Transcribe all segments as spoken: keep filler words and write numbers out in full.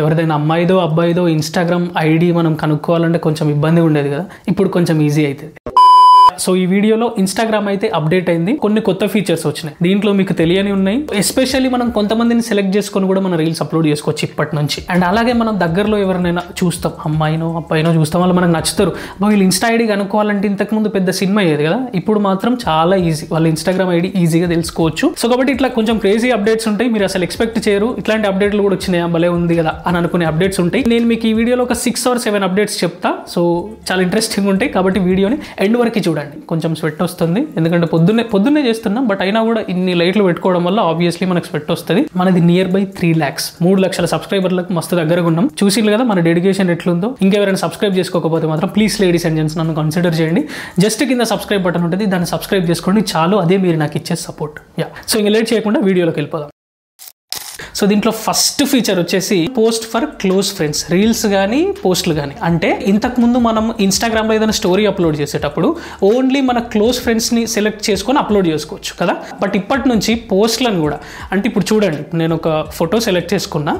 ఎవరిదైనా అమ్మాయిదో అబ్బాయిదో Instagram ID మనం కనుక్కోవాలంటే కొంచెం ఇబ్బంది ఉండేది కదా, ఇప్పుడు కొంచెం ఈజీ అవుతుంది. సో ఈ వీడియోలో ఇన్స్టాగ్రామ్ అయితే అప్డేట్ అయింది, కొన్ని కొత్త ఫీచర్స్ వచ్చినాయి, దీంట్లో మీకు తెలియని ఉన్నాయి. ఎస్పెషల్లీ మనం కొంతమందిని సెలెక్ట్ చేసుకొని కూడా మనం రీల్స్ అప్లోడ్ చేసుకోవచ్చు ఇప్పటి నుంచి. అండ్ అలాగే మనం దగ్గరలో ఎవరినైనా చూస్తాం, అమ్మాయినో అబ్బాయినో చూస్తాం, వాళ్ళు మనకు నచ్చుతారు. వీళ్ళు ఇన్స్టా ఐడి కనుక్కోవాలంటే ఇంతకుముందు పెద్ద సినిమా అయ్యేది కదా, ఇప్పుడు మాత్రం చాలా ఈజీ, వాళ్ళ ఇన్స్టాగ్రామ్ ఐడి ఈజీగా తెలుసుకోవచ్చు. సో కాబట్టి ఇట్లా కొంచెం క్రేజీ అప్డేట్స్ ఉంటాయి, మీరు అసలు ఎక్స్పెక్ట్ చేయరు. ఇట్లాంటి అప్డేట్లు కూడా వచ్చినాయి, భలే ఉంది కదా అని అనుకునే అప్డేట్స్ ఉంటాయి. నేను మీకు ఈ వీడియోలో ఒక సిక్స్ ఆర్ సెవెన్ అప్డేట్స్ చెప్తా, సో చాలా ఇంట్రెస్టింగ్ ఉంటాయి. కాబట్టి వీడియోని ఎండ్ వరకు చూడండి. కొంచెం స్వెట్ వస్తుంది, ఎందుకంటే పొద్దున్నే పొద్దున్నే చేస్తున్నాం, బట్ అయినా కూడా ఇన్ని లైట్లు పెట్టుకోవడం వల్ల ఆబ్వియస్లీ మనకు స్వెట్ వస్తుంది. మనది నియర్ బై త్రీ ల్యాక్స్ మూడు లక్షల సబ్స్క్రైబర్లకు మస్తు దగ్గరగా ఉన్నాం. చూసిరు కదా మన డెడికేషన్ ఎట్లుందో. ఇంకెవరైనా సబ్స్క్రైబ్ చేసుకోకపోతే మాత్రం ప్లీజ్ లేడీస్ అండ్ జెంట్స్ నన్ను కన్సిడర్ చేయండి. జస్ట్ కింద సబ్స్క్రైబ్ బటన్ ఉంటుంది, దాన్ని సబ్స్క్రైబ్ చేసుకోండి చాలు, అదే మీరు నాకు ఇచ్చే సపోర్ట్. యా, సో ఇంకా లేట్ చేయకుండా వీడియోలోకి వెళ్ళిపోదాం. సో దీంట్లో ఫస్ట్ ఫీచర్ వచ్చేసి post for close friends, reels కానీ పోస్టులు కానీ. అంటే ఇంతకుముందు మనం ఇన్స్టాగ్రామ్లో ఏదైనా స్టోరీ అప్లోడ్ చేసేటప్పుడు ఓన్లీ మన క్లోజ్ ఫ్రెండ్స్ని సెలెక్ట్ చేసుకొని అప్లోడ్ చేసుకోవచ్చు కదా, బట్ ఇప్పటి నుంచి పోస్ట్లను కూడా. అంటే ఇప్పుడు చూడండి, నేను ఒక ఫోటో సెలెక్ట్ చేసుకున్నా,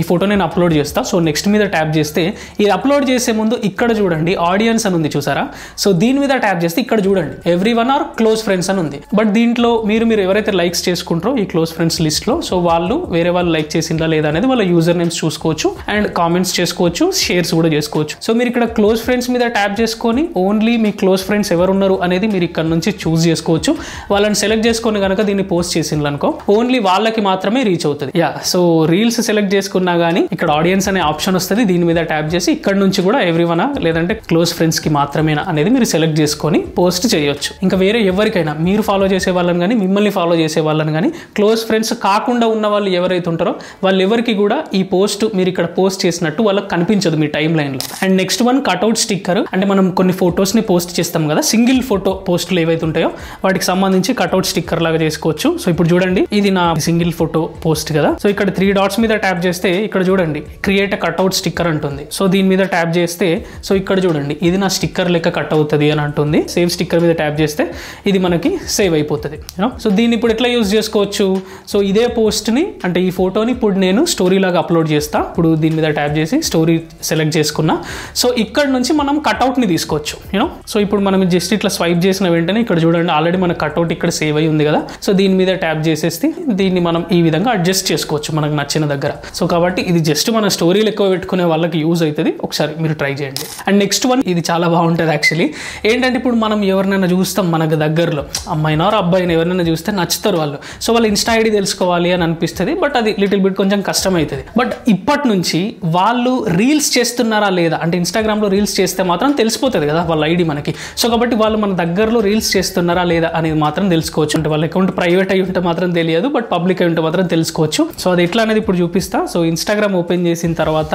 ఈ ఫోటో నేను అప్లోడ్ చేస్తాను. సో నెక్స్ట్ మీద ట్యాప్ చేస్తే ఇది అప్లోడ్ చేసే ముందు ఇక్కడ చూడండి ఆడియన్స్ అని ఉంది చూసారా, సో దీని మీద ట్యాప్ చేస్తే ఇక్కడ చూడండి every one or close friends అని ఉంది. బట్ దీంట్లో మీరు మీరు ఎవరైతే లైక్స్ చేసుకుంటారో ఈ క్లోజ్ ఫ్రెండ్స్ లిస్ట్లో, సో వాళ్ళు వేరే వాళ్ళు లైక్ చేసిందా లేదా అనేది వాళ్ళ యూజర్ నేమ్స్ చూసుకోవచ్చు, అండ్ కామెంట్స్ చేసుకోవచ్చు, షేర్స్ కూడా చేసుకోవచ్చు. సో మీరు ఇక్కడ క్లోజ్ ఫ్రెండ్స్ మీద ట్యాప్ చేసుకొని ఓన్లీ మీ క్లోజ్ ఫ్రెండ్స్ ఎవరున్నారు అనేది మీరు ఇక్కడ నుంచి చూస్ చేసుకోవచ్చు. వాళ్ళని సెలెక్ట్ చేసుకొని కనుక దీన్ని పోస్ట్ చేసింది అనుకో, ఓన్లీ వాళ్ళకి మాత్రమే రీచ్ అవుతుంది. యా, సో రీల్స్ సెలెక్ట్ చేసుకున్నా కానీ ఇక్కడ ఆడియన్స్ అనే ఆప్షన్ వస్తుంది, దీని మీద ట్యాప్ చేసి ఇక్కడ నుంచి కూడా ఎవ్రీవనా లేదంటే క్లోజ్ ఫ్రెండ్స్ కి మాత్రమేనా అనేది మీరు సెలెక్ట్ చేసుకొని పోస్ట్ చేయొచ్చు. ఇంకా వేరే ఎవరికైనా, మీరు ఫాలో చేసే వాళ్ళని కానీ మిమ్మల్ని ఫాలో చేసే వాళ్ళని కానీ క్లోజ్ ఫ్రెండ్స్ కాకుండా ఉన్న వాళ్ళు ఎవరైతే ఉంటారో వాళ్ళు ఎవరికి కూడా ఈ పోస్ట్ మీరు ఇక్కడ పోస్ట్ చేసినట్టు వాళ్ళకి కనిపించదు మీ టైమ్ లైన్ లో. And next one cutout sticker, అంటే మనం కొన్ని ఫొటోస్ ని పోస్ట్ చేస్తాం కదా, సింగిల్ ఫోటో పోస్టులు ఏవైతే ఉంటాయో వాటికి సంబంధించి కట్అవుట్ స్టిక్కర్ లాగా చేసుకోవచ్చు. సో ఇప్పుడు చూడండి ఇది నా సింగిల్ ఫోటో పోస్ట్ కదా, సో ఇక్కడ త్రీ డాట్స్ మీద ట్యాప్ చేస్తే ఇక్కడ చూడండి క్రియేట్ కట్అవుట్ స్టిక్కర్ అంటుంది. సో దీని మీద ట్యాప్ చేస్తే సో ఇక్కడ చూడండి ఇది నా స్టిక్కర్ లెక్క కట్ అవుతుంది అని అంటుంది. సేవ్ స్టిక్కర్ మీద ట్యాప్ చేస్తే ఇది మనకి సేవ్ అయిపోతుంది. సో దీన్ని ఇప్పుడు ఎట్లా యూజ్ చేసుకోవచ్చు, సో ఇదే పోస్ట్ ని అంటే ఈ ఫోటోని ఇప్పుడు నేను స్టోరీ లాగా అప్లోడ్ చేస్తా. ఇప్పుడు దీని మీద ట్యాప్ చేసి స్టోరీ సెలెక్ట్ చేసుకున్నా, సో ఇక్కడ నుంచి మనం కట్అవుట్ ని తీసుకోవచ్చు యూనో. సో ఇప్పుడు మనం జస్ట్ ఇట్లా స్వైప్ చేసిన వెంటనే ఇక్కడ చూడండి ఆల్రెడీ మన కట్అవుట్ ఇక్కడ సేవ్ అయి ఉంది కదా, సో దీని మీద ట్యాప్ చేసేస్తే దీన్ని మనం ఈ విధంగా అడ్జస్ట్ చేసుకోవచ్చు మనకు నచ్చిన దగ్గర. సో కాబట్టి ఇది జస్ట్ మన స్టోరీలు ఎక్కువ పెట్టుకునే వాళ్ళకి యూజ్ అవుతుంది, ఒకసారి మీరు ట్రై చేయండి. అండ్ నెక్స్ట్ వన్ ఇది చాలా బాగుంటుంది యాక్చువల్లీ. ఏంటంటే ఇప్పుడు మనం ఎవరినైనా చూస్తాం మనకు దగ్గరలో, అమ్మాయినా అబ్బాయిని ఎవరినైనా చూస్తే నచ్చుతారు వాళ్ళు, సో వాళ్ళు ఇన్స్టా ఐడి తెలుసుకోవాలి అని అనిపిస్తుంది, బట్ అది లిటిల్ బిట్ కొంచెం కష్టం అవుతుంది. బట్ ఇప్పటి నుంచి వాళ్ళు రీల్స్ చేస్తున్నారా లేదా అంటే ఇన్స్టాగ్రామ్లో రీల్స్ చేస్తే మాత్రం తెలిసిపోతుంది కదా వాళ్ళ ఐడి మనకి. సో కాబట్టి వాళ్ళు మన దగ్గరలో రీల్స్ చేస్తున్నారా లేదా అనేది మాత్రం తెలుసుకోవచ్చు. అంటే వాళ్ళ అకౌంట్ ప్రైవేట్ అయి ఉంటే మాత్రం తెలియదు, బట్ పబ్లిక్ అయి ఉంటే మాత్రం తెలుసుకోవచ్చు. సో అది ఎట్లా అనేది ఇప్పుడు చూపిస్తా. సో ఇన్స్టాగ్రామ్ ఓపెన్ చేసిన తర్వాత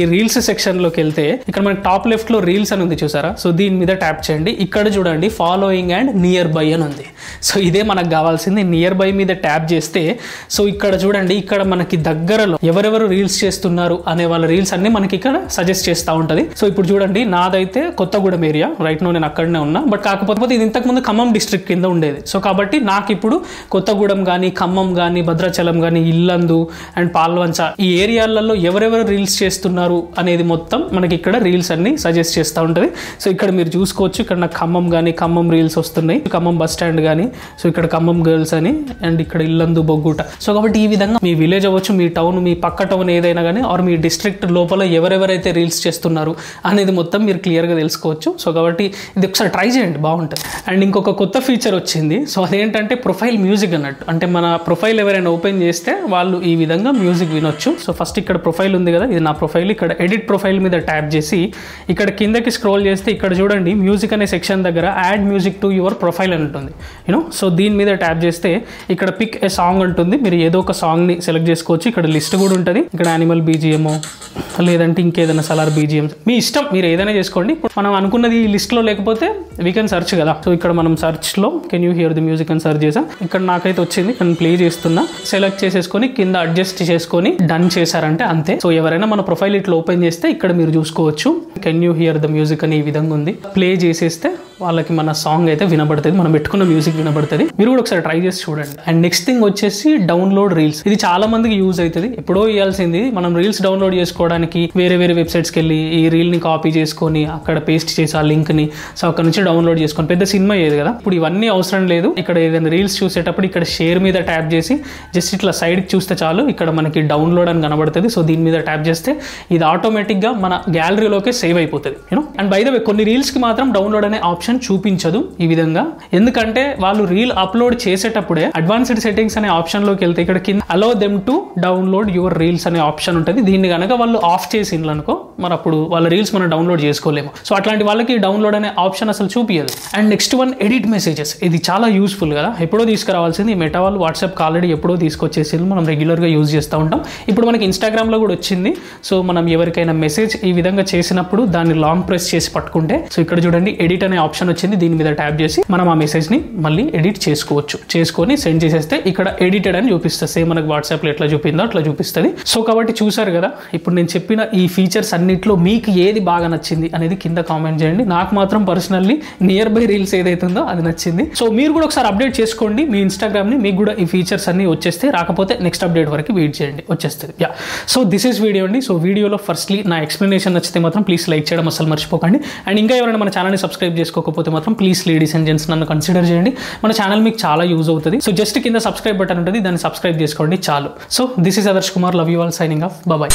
ఈ రీల్స్ సెక్షన్లోకి వెళ్తే ఇక్కడ మనకి టాప్ లెఫ్ట్లో రీల్స్ అని ఉంది చూసారా, సో దీని మీద ట్యాప్ చేయండి. ఇక్కడ చూడండి ఫాలోయింగ్ అండ్ నియర్ బై అని ఉంది. సో ఇదే మనకు కావాల్సింది, నియర్ బై మీద ట్యాప్ చేస్తే సో ఇక్కడ చూడండి ఇక్కడ మనకి దగ్గరలో ఎవరెవరు రీల్స్ చేస్తున్నారు అనే వాళ్ళ రీల్స్ అన్ని మనకి ఇక్కడ సజెస్ట్ చేస్తూ ఉంటుంది. సో ఇప్పుడు చూడండి నాదైతే కొత్తగూడెం ఏరియా, రైట్ నో నేను అక్కడనే ఉన్నా, బట్ కాకపోతే ఇది ఇంతకుముందు ఖమ్మం డిస్ట్రిక్ట్ కింద ఉండేది. సో కాబట్టి నాకు ఇప్పుడు కొత్తగూడెం కానీ ఖమ్మం కానీ భద్రాచలం కానీ ఇల్లందు అండ్ పాల్వంచ ఈ ఏరియాలలో ఎవరెవరు రీల్స్ చేస్తున్నారు అనేది మొత్తం మనకి ఇక్కడ రీల్స్ అన్ని సజెస్ట్ చేస్తూ ఉంటుంది. సో ఇక్కడ మీరు చూసుకోవచ్చు, ఇక్కడ నాకు ఖమ్మం కానీ ఖమ్మం రీల్స్ వస్తున్నాయి, ఖమ్మం బస్ స్టాండ్ కానీ, సో ఇక్కడ ఖమ్మం గర్ల్స్ అని, అండ్ ఇక్కడ ఇల్లందు బొగ్గుట. సో కాబట్టి ఈ విధంగా మీ విలేజ్ అవ్వచ్చు, మీ టౌన్, మీ పక్క టౌన్ ఏదైనా కానీ ఆర్ మీ డిస్ట్రిక్ట్ లోపల ఎవరెవరైతే రీల్స్ చేస్తున్నారు అనేది మొత్తం మీరు క్లియర్గా తెలుసుకోవచ్చు. సో కాబట్టి ఇది ఒకసారి ట్రై చేయండి, బాగుంటుంది. అండ్ ఇంకొక కొత్త ఫీచర్ వచ్చింది, సో అదేంటంటే ప్రొఫైల్ మ్యూజిక్ అన్నట్టు. అంటే మన ప్రొఫైల్ ఎవరైనా ఓపెన్ చేస్తే వాళ్ళు ఈ విధంగా మ్యూజిక్ వినొచ్చు. సో ఫస్ట్ ఇక్కడ ప్రొఫైల్ ఉంది కదా, ఇది నా ప్రొఫైల్, ఇక్కడ ఎడిట్ ప్రొఫైల్ మీద ట్యాప్ చేసి ఇక్కడ కిందకి స్క్రోల్ చేస్తే ఇక్కడ చూడండి మ్యూజిక్ అనే సెక్షన్ దగ్గర add music to your profile అని ఉంటుంది యూనో. సో దీని మీద ట్యాప్ చేస్తే ఇక్కడ పిక్ ఏ సాంగ్ ఉంటుంది, మీరు ఏదో ఒక సాంగ్ని సెలెక్ట్ చేసుకోవచ్చు. ఇక్కడ లిస్ట్ కూడా ఉంటుంది, ఇక్కడ యానిమల్ బీజిఎం లేదంటే ఇంకేదైనా సలార్ బీజిఎం, మీ ఇష్టం, మీరు ఏదైనా చేసుకోండి. ఇప్పుడు మనం అనుకున్నది ఈ లిస్ట్లో లేకపోతే వీ కెన్ సర్చ్ కదా, సో ఇక్కడ మనం సర్చ్లో can you hear the music అని సర్చ్ చేసాం, ఇక్కడ నాకైతే వచ్చింది, నేను ప్లే చేస్తున్నా, సెలెక్ట్ చేసేసుకొని కింద అడ్జస్ట్ చేసుకొని డన్ చేశారంటే అంతే. సో ఎవరైనా మన ప్రొఫైల్ ఇట్లా ఓపెన్ చేస్తే ఇక్కడ మీరు చూసుకోవచ్చు can you hear the music అని ఈ విధంగా ఉంది, ప్లే చేసేస్తే వాళ్ళకి మన సాంగ్ అయితే వినబడుతుంది, మనం పెట్టుకున్న మ్యూజిక్ వినబడుతుంది. మీరు కూడా ఒకసారి ట్రై చేసి చూడండి. అండ్ నెక్స్ట్ థింగ్ వచ్చేసి డౌన్లోడ్ రీల్స్. ఇది చాలా మందికి యూజ్ అవుతుంది. ఎప్పుడో ఇవ్వాల్సింది మనం రీల్స్ డౌన్లోడ్ చేసుకోవడానికి వేరే వేరే వెబ్సైట్స్కి వెళ్ళి ఈ రీల్ని కాపీ చేసుకొని అక్కడ పేస్ట్ చేసి ఆ లింక్ని సో అక్కడ నుంచి డౌన్లోడ్ చేసుకొని పెద్ద సినిమా ఏది కదా. ఇప్పుడు ఇవన్నీ అవసరం లేదు. ఇక్కడ ఏదైనా రీల్స్ చూసేటప్పుడు ఇక్కడ షేర్ మీద ట్యాప్ చేసి జస్ట్ ఇట్లా సైడ్కి చూస్తే చాలు, ఇక్కడ మనకి డౌన్లోడ్ అని కనబడుతుంది. సో దీని మీద ట్యాప్ చేస్తే ఇది ఆటోమేటిక్గా మన గ్యాలరీలోకే సేవ్ అయిపోతుంది. You know and by the way కొన్ని రీల్స్కి మాత్రం డౌన్లోడ్ అనే ఆప్షన్ చూపించదు ఈ విధంగా. ఎందుకంటే వాళ్ళు రీల్ అప్లోడ్ చేసేటప్పుడే అడ్వాన్స్డ్ సెట్టింగ్స్ అనే ఆప్షన్లోకి వెళ్తే ఇక్కడ కింద allow them to download your reels అనే ఆప్షన్ ఉంటుంది. దీన్ని కనుక వాళ్ళు ఆఫ్ చేసి అనుకో మరి అప్పుడు వాళ్ళ రీల్స్ మనం డౌన్లోడ్ చేసుకోలేము. సో అట్లాంటి వాళ్ళకి డౌన్లోడ్ అనే ఆప్షన్ అసలు చూపించదు. And next one edit messages. ఇది చాలా యూస్ఫుల్ కదా, ఎప్పుడో తీసుకురావాల్సింది. మెటా వాళ్ళు వాట్సాప్కి ఆల్రెడీ ఎప్పుడో తీసుకొచ్చేసి మనం రెగ్యులర్గా యూజ్ చేస్తూ ఉంటాం. ఇప్పుడు మనకి ఇన్స్టాగ్రామ్లో కూడా వచ్చింది. సో మనం ఎవరికైనా మెసేజ్ ఈ విధంగా చేసినప్పుడు దాన్ని లాంగ్ ప్రెస్ చేసి పట్టుకుంటే సో ఇక్కడ చూడండి ఎడిట్ అనే ఆప్షన్ వచ్చింది. దీని మీద ట్యాప్ చేసి మనం ఆ మెసేజ్ ని మళ్ళీ ఎడిట్ చేసుకోవచ్చు. చేసుకొని సెండ్ చేసేస్తే ఇక్కడ ఎడిటెడ్ అని చూపిస్తుంది. సేమ్ మనకు వాట్సాప్లో ఎట్లా చూపిందో అట్లా చూపిస్తుంది. సో కాబట్టి చూసారు కదా, ఇప్పుడు నేను చెప్పిన ఈ ఫీచర్స్ అన్నిట్లో మీకు ఏది బాగా నచ్చింది అనేది కింద కామెంట్ చేయండి. నాకు మాత్రం పర్సనల్లీ నియర్ బై రీల్స్ ఏదైతుందో అది నచ్చింది. సో మీరు కూడా ఒకసారి అప్డేట్ చేసుకోండి మీ ఇన్స్టాగ్రామ్ ని, మీకు కూడా ఈ ఫీచర్స్ అన్ని వచ్చేస్తే, రాకపోతే నెక్స్ట్ అప్డేట్ వరకు వెయిట్ చేయండి, వచ్చేస్తుంది. Yeah so this is video అండి. సో వీడియోలో ఫస్ట్లీ నా ఎక్స్ప్లెనేషన్ నచ్చితే మాత్రం ప్లీజ్ లైక్ చేయడం అసలు మర్చిపోకండి. అండ్ ఇంకా ఎవరైనా మన ఛానల్ని సబ్స్క్రైబ్ చేసుకోకపోతే మాత్రం ప్లీజ్ లేడీస్ అండ్ జెంట్స్ నన్ను కన్సిడర్ చేయండి. మన ఛానల్ మీకు చాలా యూజ్ అవుతుంది. సో జస్ట్ కింద సబ్స్క్రైబ్ బటన్ ఉంటుంది, దాన్ని సబ్స్క్రైబ్ చేసుకోండి చాలు. So this is Adarsh Kumar, love you all, signing off, bye.